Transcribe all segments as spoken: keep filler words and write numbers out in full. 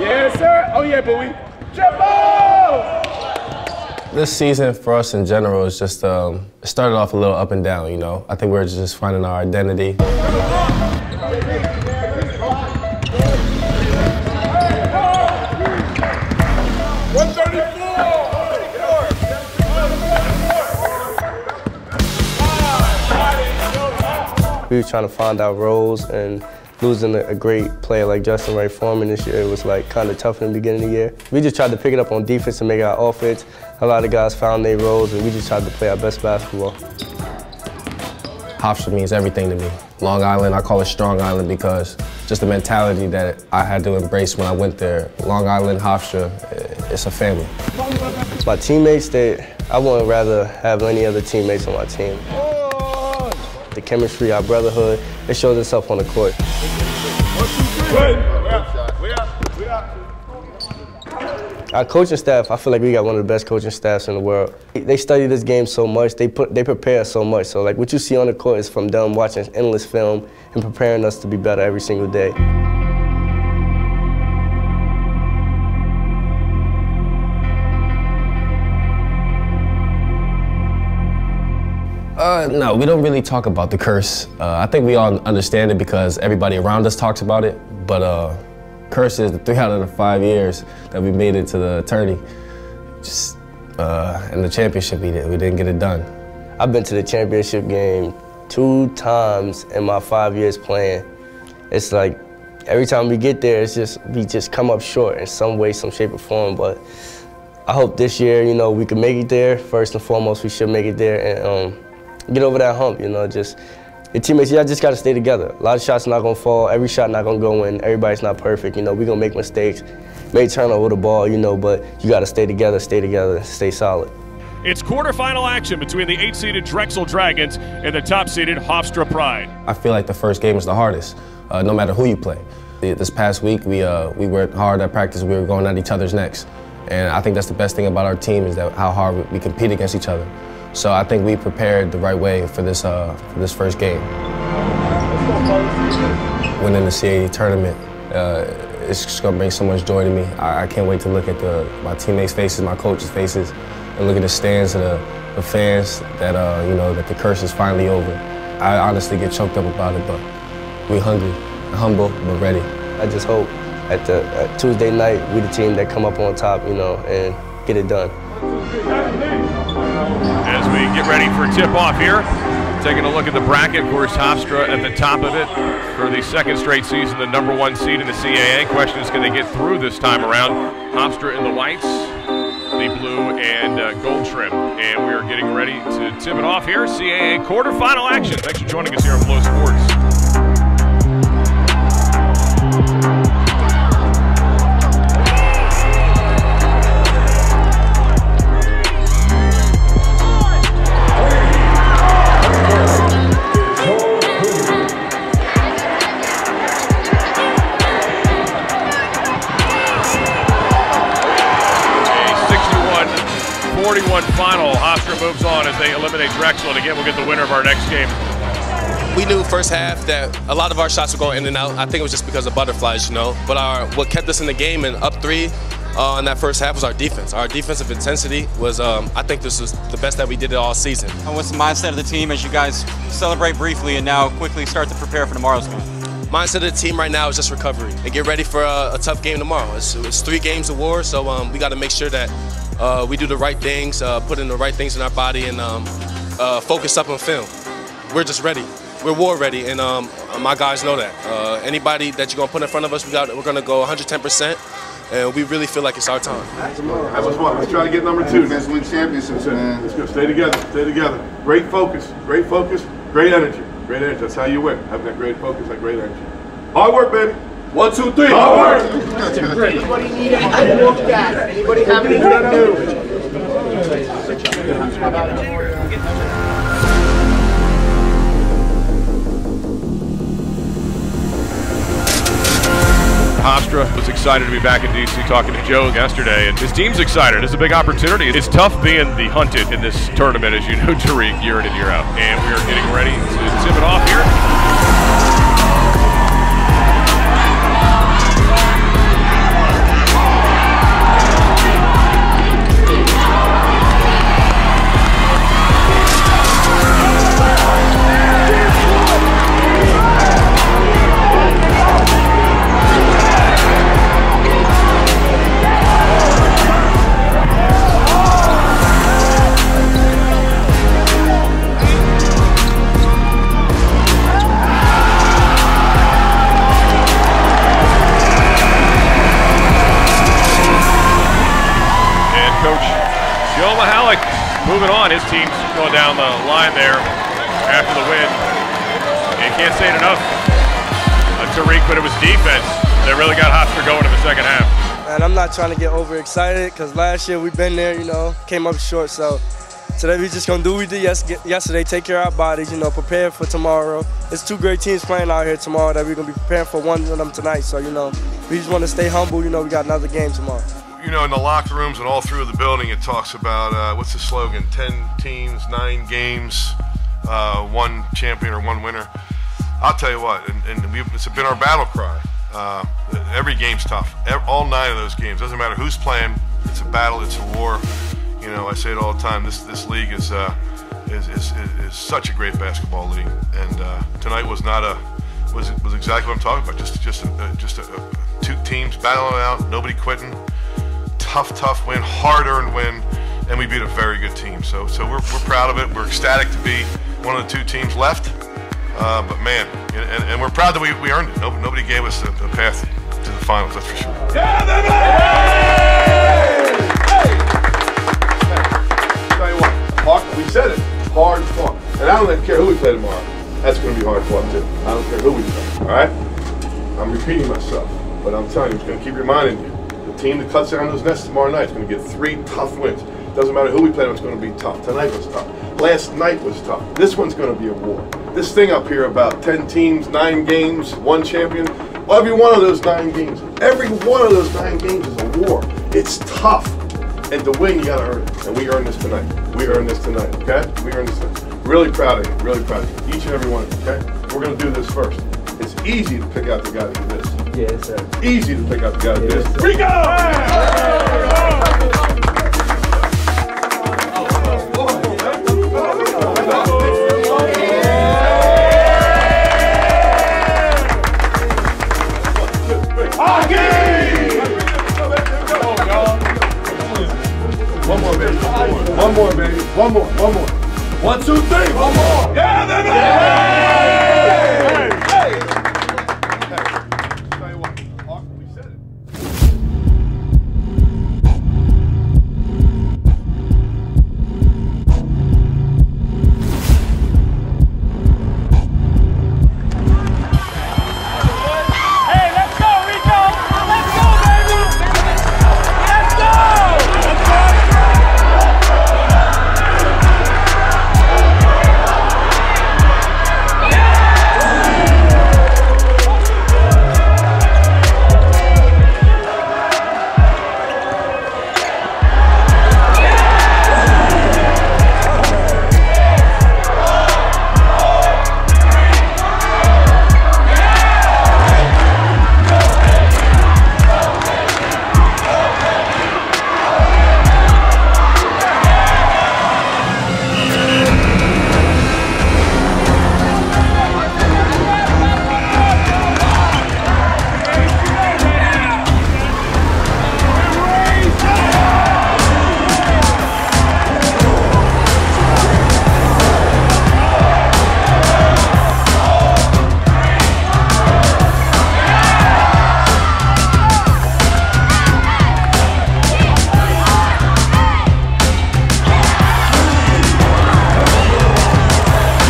Yes, sir. Oh, yeah, boy. Jumbo! This season for us in general is just, um, it started off a little up and down, you know. I think we were just finding our identity. We were trying to find our roles, and losing a great player like Justin Wright-Forman this year, it was like kind of tough in the beginning of the year. We just tried to pick it up on defense and make our offense. A lot of guys found their roles, and we just tried to play our best basketball. Hofstra means everything to me. Long Island, I call it Strong Island because just the mentality that I had to embrace when I went there. Long Island, Hofstra, it's a family. My teammates, they, I wouldn't rather have any other teammates on my team. The chemistry, our brotherhood, it shows itself on the court. Our coaching staff, I feel like we got one of the best coaching staffs in the world. They study this game so much, they put, they prepare so much. So like what you see on the court is from them watching endless film and preparing us to be better every single day. Uh, no, we don't really talk about the curse. Uh, I think we all understand it because everybody around us talks about it, but uh, curse is the three out of the five years that we made it to the tourney. Just, uh, and the championship, we didn't, we didn't get it done. I've been to the championship game two times in my five years playing. It's like, every time we get there, it's just, we just come up short in some way, some shape or form, but I hope this year, you know, we can make it there. First and foremost, we should make it there. and. Um, Get over that hump, you know, just, your teammates, y'all just gotta stay together. A lot of shots not gonna fall, every shot not gonna go in, everybody's not perfect, you know, we gonna make mistakes, may turn over the ball, you know, but you gotta stay together, stay together, stay solid. It's quarterfinal action between the eight-seeded Drexel Dragons and the top-seeded Hofstra Pride. I feel like the first game is the hardest, uh, no matter who you play. This past week, we, uh, we worked hard at practice, we were going at each other's necks. And I think that's the best thing about our team is that how hard we compete against each other. So I think we prepared the right way for this, uh, for this first game. Winning the C A A tournament, uh, it's just gonna bring so much joy to me. I, I can't wait to look at the, my teammates' faces, my coaches' faces, and look at the stands of the, the fans that, uh, you know, that the curse is finally over. I honestly get choked up about it, but we hungry, humble, but ready. I just hope at the at Tuesday night, we the team that come up on top, you know, and get it done. As we get ready for tip-off here, taking a look at the bracket. Of course, Hofstra at the top of it for the second straight season, the number one seed in the C A A. Question is, can they get through this time around? Hofstra in the whites, the blue and uh, gold trim. And we are getting ready to tip it off here. C A A quarterfinal action. Thanks for joining us here on FloSports. forty-one final. Hofstra moves on as they eliminate Drexel, and again, we'll get the winner of our next game. We knew first half that a lot of our shots were going in and out. I think it was just because of butterflies, you know. But our, what kept us in the game and up three uh, in that first half was our defense. Our defensive intensity was, um, I think this was the best that we did it all season. And what's the mindset of the team as you guys celebrate briefly and now quickly start to prepare for tomorrow's game? Mindset of the team right now is just recovery and get ready for a, a tough game tomorrow. It's, it's three games of war, so um, we got to make sure that Uh, we do the right things, uh, put in the right things in our body, and um, uh, focus up on film. We're just ready. We're war ready, and um, my guys know that. Uh, anybody that you're going to put in front of us, we got, we're going to go one hundred ten percent, and we really feel like it's our time. That was one. Let's try to get number two. Let's win championships. Let's go. Stay together. Stay together. Great focus. Great focus. Great energy. Great energy. That's how you win. Having that great focus, that great energy. Hard work, baby. One, two, three. All right. Anybody need anything to look at? Anybody have anything new? Hofstra was excited to be back in D C talking to Joe yesterday, and his team's excited. It's a big opportunity. It's tough being the hunted in this tournament, as you know, Tariq, year in and year out. And we are getting ready to tip it off here. his team's going down the line there after the win. And can't say it enough, uh, Tariq, but it was defense that really got Hofstra going in the second half. And I'm not trying to get overexcited because last year we've been there, you know, came up short. So today we're just going to do what we did yes yesterday, take care of our bodies, you know, prepare for tomorrow. There's two great teams playing out here tomorrow that we're going to be preparing for one of them tonight. So, you know, we just want to stay humble. You know, we got another game tomorrow. You know, in the locker rooms and all through the building, it talks about, uh, what's the slogan, ten teams, nine games, uh, one champion or one winner. I'll tell you what, and, and we've, it's been our battle cry. Uh, every game's tough, all nine of those games. Doesn't matter who's playing, it's a battle, it's a war. You know, I say it all the time, this, this league is, uh, is, is, is such a great basketball league. And uh, tonight was not a, was, was exactly what I'm talking about, just, just, a, just a, a, two teams battling out, nobody quitting. Tough, tough win, hard-earned win, and we beat a very good team. So, so we're, we're proud of it. We're ecstatic to be one of the two teams left. Uh, but man, and, and we're proud that we, we earned it. Nobody gave us the, the path to the finals. That's for sure. Yeah, hey! Hey! I'll tell you what, hard, we said it. Hard fought, and I don't care who we play tomorrow. That's going to be hard fought too. I don't care who we play. All right. I'm repeating myself, but I'm telling you, it's going to keep reminding you. Team that cuts down those nets tomorrow night is going to get three tough wins. Doesn't matter who we play, it's going to be tough. Tonight was tough. Last night was tough. This one's going to be a war. This thing up here about ten teams, nine games, one champion, every one of those nine games, every one of those nine games is a war. It's tough. And to win, you got to earn it. And we earned this tonight. We earned this tonight, okay? We earned this tonight. Really proud of you. Really proud of you. Each and every one of you, okay? We're going to do this first. It's easy to pick out the guy who did this. Yes, sir. Easy to pick out the guy who did this. Rico! One more, baby. One more, baby. One more, one more. One, two, three, one more. Yeah, baby! Yeah.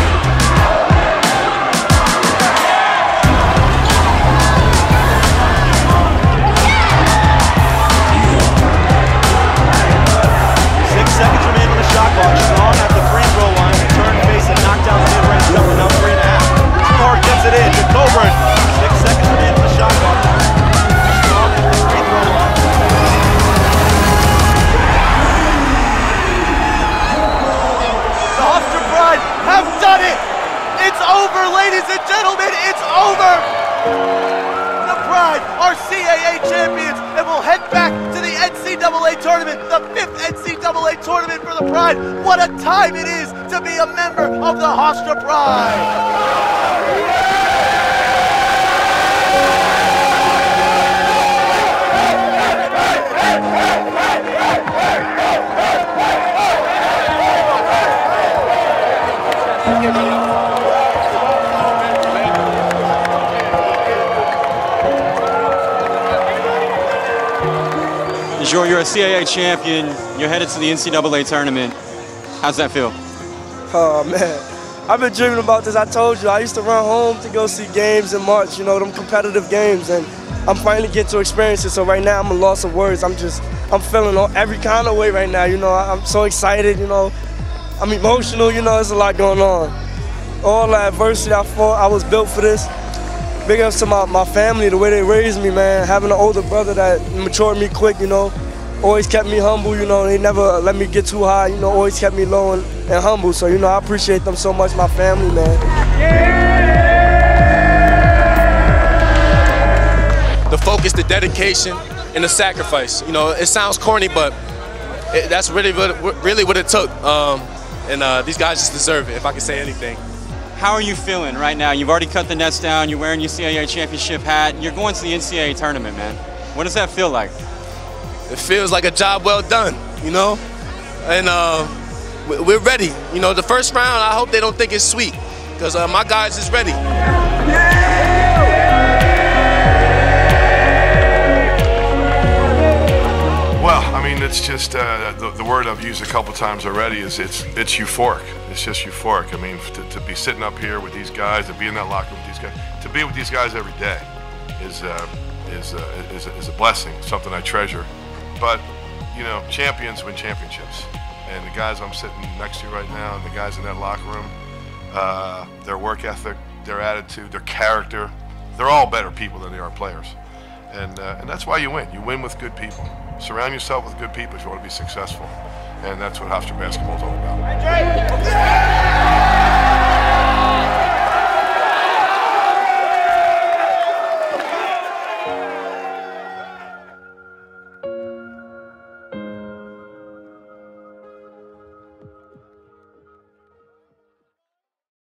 Our C A A champions, and we'll head back to the N C double A tournament, the fifth N C double A tournament for the Pride. What a time it is to be a member of the Hofstra Pride! You're a C A A champion, you're headed to the N C double A tournament. How's that feel? Oh, man. I've been dreaming about this. I told you, I used to run home to go see games in March, you know, them competitive games, and I'm finally getting to experience it. So right now, I'm a loss of words. I'm just, I'm feeling every kind of way right now, you know. I'm so excited, you know. I'm emotional, you know, there's a lot going on. All the adversity I fought, I was built for this. Big ups to my, my family, the way they raised me, man. Having an older brother that matured me quick, you know. Always kept me humble, you know. They never let me get too high, you know. Always kept me low and, and humble. So, you know, I appreciate them so much, my family, man. Yeah! The focus, the dedication, and the sacrifice. You know, it sounds corny, but it, that's really, really what it took. Um, and uh, these guys just deserve it, if I can say anything. How are you feeling right now? You've already cut the nets down. You're wearing your C A A championship hat. You're going to the N C A A tournament, man. What does that feel like? It feels like a job well done, you know? And uh, we're ready. You know, the first round, I hope they don't think it's sweet, because uh, my guys is ready. Well, I mean, it's just, uh, the, the word I've used a couple times already is it's, it's euphoric. It's just euphoric. I mean, to, to be sitting up here with these guys, to be in that locker with these guys, to be with these guys every day is, uh, is, uh, is, is a blessing, something I treasure. But, you know, champions win championships. And the guys I'm sitting next to right now and the guys in that locker room, uh, their work ethic, their attitude, their character, they're all better people than they are players. And, uh, and that's why you win. You win with good people. Surround yourself with good people if you want to be successful. And that's what Hofstra basketball is all about.